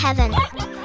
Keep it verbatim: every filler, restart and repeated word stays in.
heaven.